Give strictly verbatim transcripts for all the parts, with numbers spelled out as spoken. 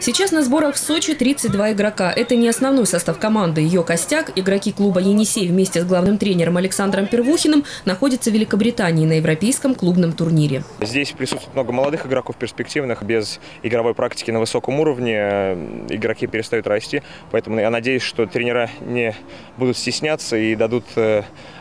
Сейчас на сборах в Сочи тридцать два игрока. Это не основной состав команды. Ее костяк, игроки клуба «Енисей» вместе с главным тренером Александром Первухиным, находятся в Великобритании на европейском клубном турнире. Здесь присутствует много молодых игроков, перспективных. Без игровой практики на высоком уровне игроки перестают расти. Поэтому я надеюсь, что тренера не будут стесняться и дадут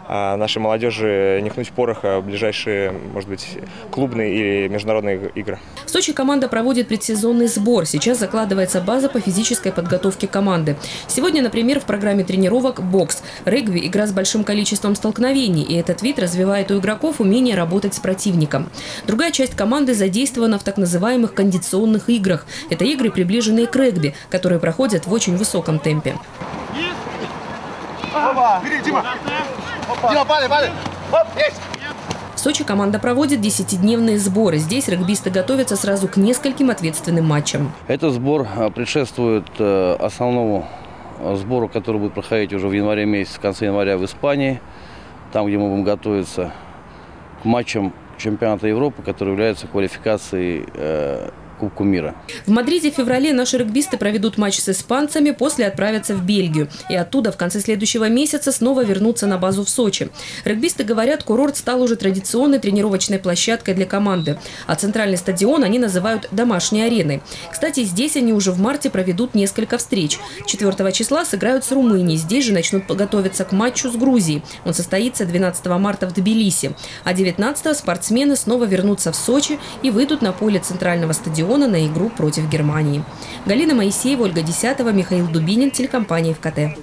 нашей молодежи нюхнуть пороха в ближайшие, может быть, клубные или международные игры. В Сочи команда проводит предсезонный сбор. Сейчас закладывается база по физической подготовке команды. Сегодня, например, в программе тренировок бокс. Регби – игра с большим количеством столкновений, и этот вид развивает у игроков умение работать с противником. Другая часть команды задействована в так называемых кондиционных играх. Это игры, приближенные к регби, которые проходят в очень высоком темпе. Бери, Дима! Дима, пали, пали! Оп, есть! В Сочи команда проводит десятидневные сборы. Здесь регбисты готовятся сразу к нескольким ответственным матчам. Этот сбор предшествует основному сбору, который будет проходить уже в январе месяце, в конце января в Испании. Там, где мы будем готовиться к матчам чемпионата Европы, который является квалификацией Кубку мира. В Мадриде в феврале наши регбисты проведут матч с испанцами, после отправятся в Бельгию. И оттуда в конце следующего месяца снова вернутся на базу в Сочи. Регбисты говорят, курорт стал уже традиционной тренировочной площадкой для команды. А центральный стадион они называют домашней ареной. Кстати, здесь они уже в марте проведут несколько встреч. четвёртого числа сыграют с Румынией. Здесь же начнут готовиться к матчу с Грузией. Он состоится двенадцатого марта в Тбилиси. А девятнадцатого спортсмены снова вернутся в Сочи и выйдут на поле центрального стадиона на игру против Германии. Галина Моисеева, Ольга Десятова, Михаил Дубинин, телекомпания «Эфкате».